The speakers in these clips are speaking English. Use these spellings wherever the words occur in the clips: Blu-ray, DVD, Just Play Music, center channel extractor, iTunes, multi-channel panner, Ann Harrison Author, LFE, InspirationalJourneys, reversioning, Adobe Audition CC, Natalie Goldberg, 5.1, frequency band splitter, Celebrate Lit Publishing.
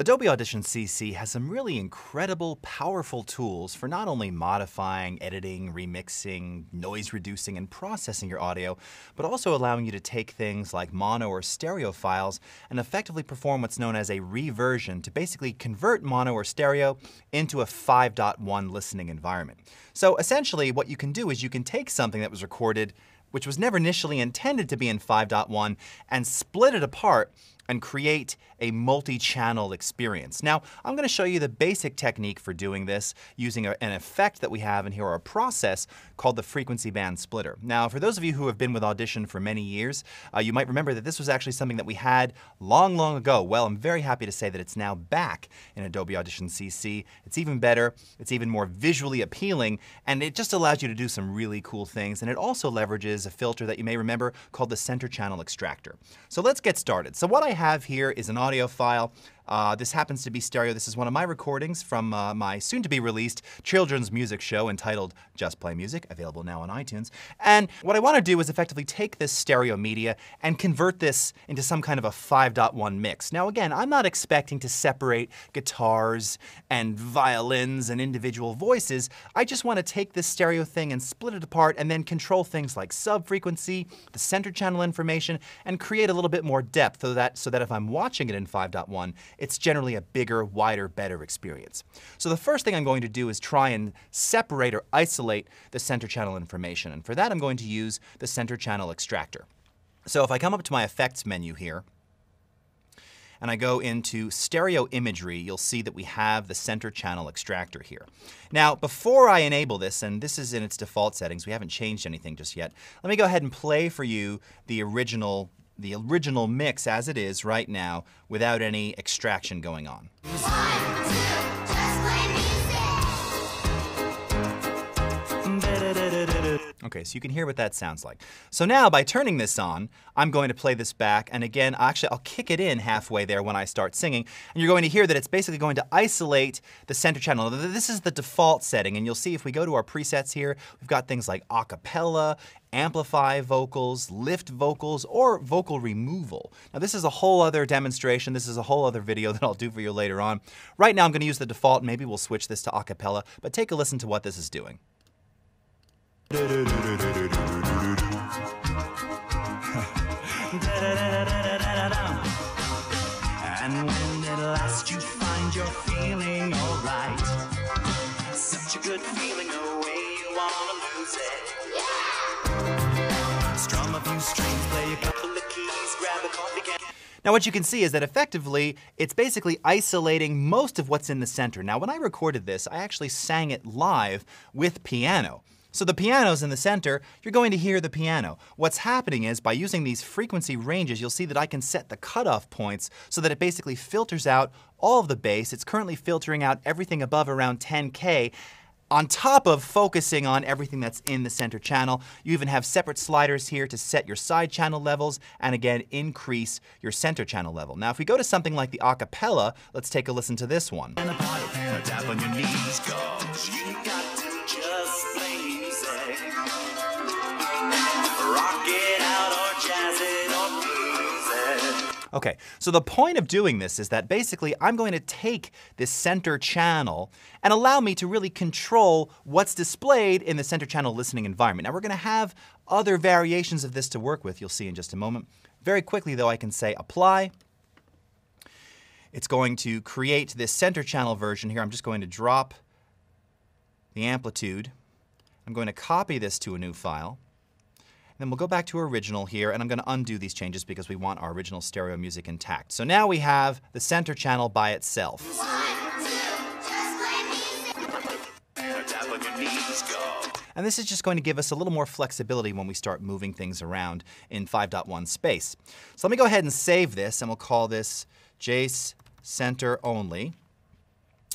Adobe Audition CC has some really incredible, powerful tools for not only modifying, editing, remixing, noise reducing, and processing your audio, but also allowing you to take things like mono or stereo files and effectively perform what's known as a reversion to basically convert mono or stereo into a 5.1 listening environment. So essentially what you can do is you can take something that was recorded, which was never initially intended to be in 5.1, and split it apart and create a multi-channel experience. Now, I'm going to show you the basic technique for doing this using an effect that we have in here, or a process called the frequency band splitter. Now, for those of you who have been with Audition for many years, you might remember that this was actually something that we had long ago. Well, I'm very happy to say that it's now back in Adobe Audition CC. It's even better, it's even more visually appealing, and it just allows you to do some really cool things, and it also leverages a filter that you may remember called the center channel extractor. So let's get started. So what I have here is an audio file. This happens to be stereo. This is one of my recordings from my soon-to-be-released children's music show entitled Just Play Music, available now on iTunes. And what I want to do is effectively take this stereo media and convert this into some kind of a 5.1 mix. Now again, I'm not expecting to separate guitars and violins and individual voices. I just want to take this stereo thing and split it apart and then control things like sub-frequency, the center channel information, and create a little bit more depth so that if I'm watching it in 5.1, it's generally a bigger, wider, better experience. So the first thing I'm going to do is try and separate or isolate the center channel information, and for that I'm going to use the center channel extractor. So if I come up to my effects menu here and I go into stereo imagery, you'll see that we have the center channel extractor here. Now, before I enable this, and this is in its default settings, we haven't changed anything just yet, let me go ahead and play for you the original mix as it is right now without any extraction going on. 1, 2, just play music. Okay, so you can hear what that sounds like. So now by turning this on, I'm going to play this back, and again, actually I'll kick it in halfway there when I start singing, and you're going to hear that it's basically going to isolate the center channel. This is the default setting, and you'll see if we go to our presets here, we've got things like a cappella, amplify vocals, lift vocals, or vocal removal. Now this is a whole other demonstration, this is a whole other video that I'll do for you later on. Right now I'm going to use the default, maybe we'll switch this to a cappella, but take a listen to what this is doing. And when at last you find you're feeling alright, such a good feeling, no way you wanna lose it. Yeah! Strum a few strings, play a couple of keys, grab a coffee can. Now what you can see is that effectively it's basically isolating most of what's in the center. Now when I recorded this, I actually sang it live with piano. So the piano's in the center, you're going to hear the piano. What's happening is, by using these frequency ranges, you'll see that I can set the cutoff points so that it basically filters out all of the bass. It's currently filtering out everything above around 10K, on top of focusing on everything that's in the center channel. You even have separate sliders here to set your side channel levels and again increase your center channel level. Now if we go to something like the a cappella, let's take a listen to this one. Okay, so the point of doing this is that basically I'm going to take this center channel and allow me to really control what's displayed in the center channel listening environment. Now we're going to have other variations of this to work with, you'll see in just a moment. Very quickly though, I can say apply. It's going to create this center channel version here. I'm just going to drop the amplitude. I'm going to copy this to a new file. Then we'll go back to original here, and I'm going to undo these changes because we want our original stereo music intact. So now we have the center channel by itself. 1, 2, and this is just going to give us a little more flexibility when we start moving things around in 5.1 space. So let me go ahead and save this, and we'll call this Jace Center Only,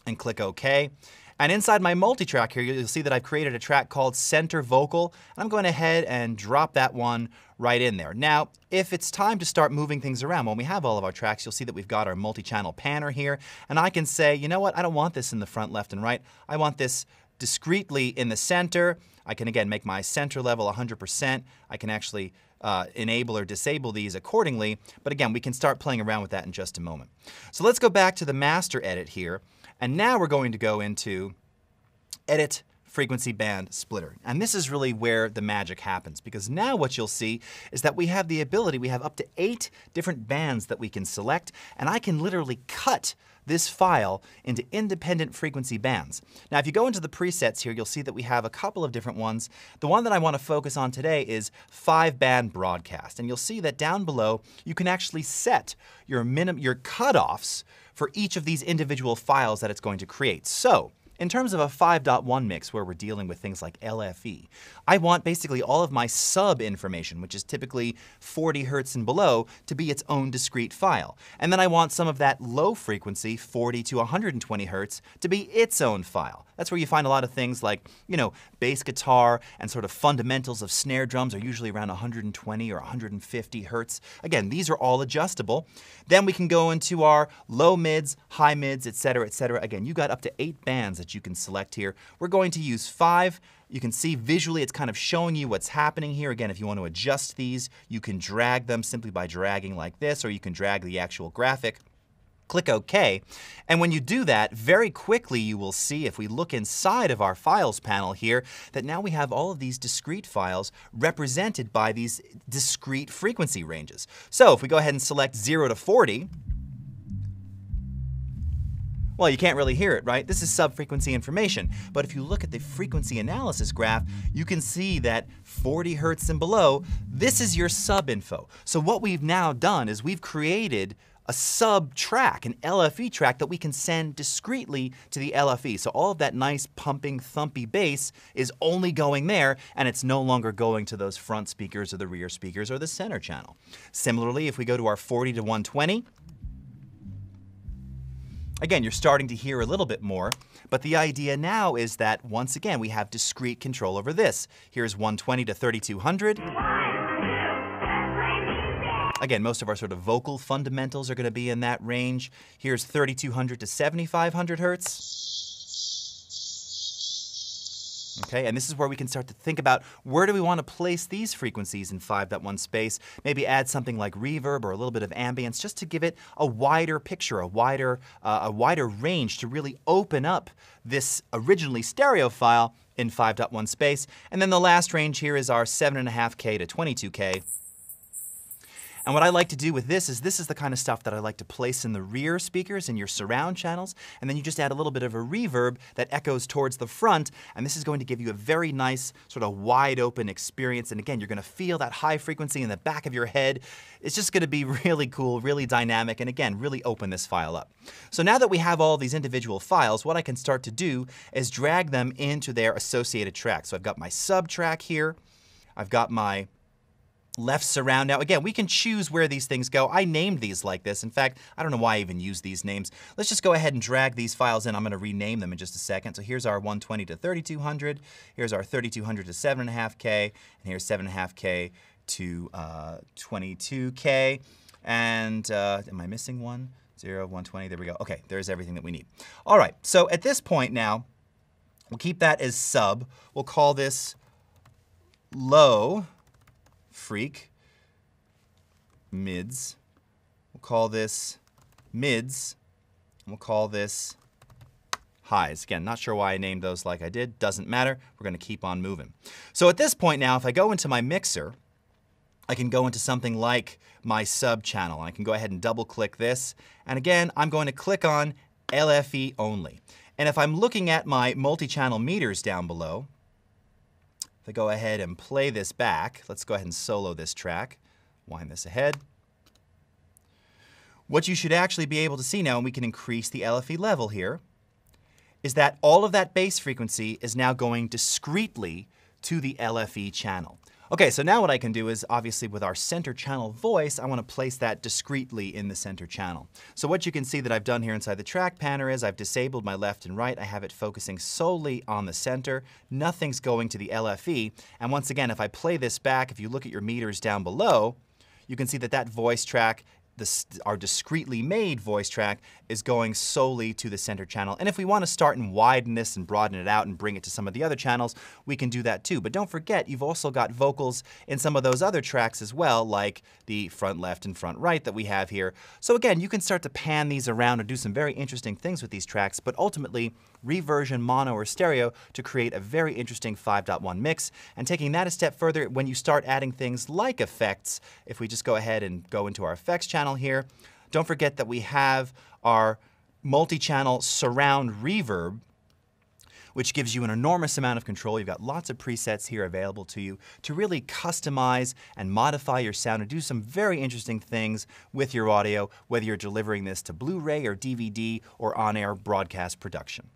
and click OK. And inside my multi-track here, you'll see that I've created a track called Center Vocal, and I'm going ahead and drop that one right in there. Now, if it's time to start moving things around, when we have all of our tracks, you'll see that we've got our multi-channel panner here, and I can say, you know what, I don't want this in the front, left, and right. I want this discreetly in the center. I can, again, make my center level 100%. I can actually enable or disable these accordingly. But again, we can start playing around with that in just a moment. So let's go back to the master edit here. And now we're going to go into Edit Frequency Band Splitter. And this is really where the magic happens, because now what you'll see is that we have the ability, we have up to 8 different bands that we can select, and I can literally cut this file into independent frequency bands. Now if you go into the presets here, you'll see that we have a couple of different ones. The one that I want to focus on today is 5 band broadcast, and you'll see that down below you can actually set your cutoffs for each of these individual files that it's going to create. So in terms of a 5.1 mix where we're dealing with things like LFE, I want basically all of my sub information, which is typically 40 hertz and below, to be its own discrete file. And then I want some of that low frequency, 40 to 120 hertz, to be its own file. That's where you find a lot of things like, you know, bass guitar and sort of fundamentals of snare drums are usually around 120 or 150 hertz. Again, these are all adjustable. Then we can go into our low mids, high mids, etc., etc. Again, you got up to 8 bands that you can select here. We're going to use 5. You can see visually it's kind of showing you what's happening here. Again, if you want to adjust these, you can drag them simply by dragging like this, or you can drag the actual graphic. Click OK. And when you do that, very quickly you will see, if we look inside of our files panel here, that now we have all of these discrete files represented by these discrete frequency ranges. So if we go ahead and select 0 to 40, well, you can't really hear it, right? This is sub-frequency information. But if you look at the frequency analysis graph, you can see that 40 hertz and below, this is your sub-info. So what we've now done is we've created a sub-track, an LFE track that we can send discretely to the LFE. So all of that nice pumping, thumpy bass is only going there, and it's no longer going to those front speakers or the rear speakers or the center channel. Similarly, if we go to our 40 to 120, again, you're starting to hear a little bit more, but the idea now is that, once again, we have discrete control over this. Here's 120 to 3200. Again, most of our sort of vocal fundamentals are going to be in that range. Here's 3200 to 7500 hertz. Okay, and this is where we can start to think about, where do we want to place these frequencies in 5.1 space? Maybe add something like reverb or a little bit of ambience just to give it a wider picture, a wider range, to really open up this originally stereo file in 5.1 space. And then the last range here is our 7.5K to 22K. And what I like to do with this is the kind of stuff that I like to place in the rear speakers in your surround channels, and then you just add a little bit of a reverb that echoes towards the front, and this is going to give you a very nice sort of wide open experience. And again, you're going to feel that high frequency in the back of your head. It's just going to be really cool, really dynamic, and again, really open this file up. So now that we have all these individual files, what I can start to do is drag them into their associated track. So I've got my sub track here, I've got my left surround. Now again, we can choose where these things go. I named these like this. In fact, I don't know why I even use these names. Let's just go ahead and drag these files in. I'm going to rename them in just a second. So here's our 120 to 3200, here's our 3200 to 7.5K, and here's 7.5K to 22K. And am I missing one? 0, 120, there we go. Okay, there's everything that we need. All right, so at this point now, we'll keep that as sub. We'll call this low freak, mids, we'll call this mids, and we'll call this highs. Again, not sure why I named those like I did, doesn't matter, we're going to keep on moving. So at this point now, if I go into my mixer, I can go into something like my sub channel, and I can go ahead and double click this, and again, I'm going to click on LFE only. And if I'm looking at my multi-channel meters down below, if I go ahead and play this back, let's go ahead and solo this track, wind this ahead. What you should actually be able to see now, and we can increase the LFE level here, is that all of that bass frequency is now going discretely to the LFE channel. Okay, so now what I can do is, obviously with our center channel voice, I want to place that discretely in the center channel. So what you can see that I've done here inside the track panner is I've disabled my left and right. I have it focusing solely on the center. Nothing's going to the LFE. And once again, if I play this back, if you look at your meters down below, you can see that that voice track our discretely made voice track is going solely to the center channel. And if we want to start and widen this and broaden it out and bring it to some of the other channels, we can do that too. But don't forget, you've also got vocals in some of those other tracks as well, like the front left and front right that we have here. So again, you can start to pan these around and do some very interesting things with these tracks, but ultimately reversion mono or stereo to create a very interesting 5.1 mix. And taking that a step further, when you start adding things like effects, if we just go ahead and go into our effects channel here, don't forget that we have our multi-channel surround reverb, which gives you an enormous amount of control. You've got lots of presets here available to you to really customize and modify your sound and do some very interesting things with your audio, whether you're delivering this to Blu-ray or DVD or on-air broadcast production.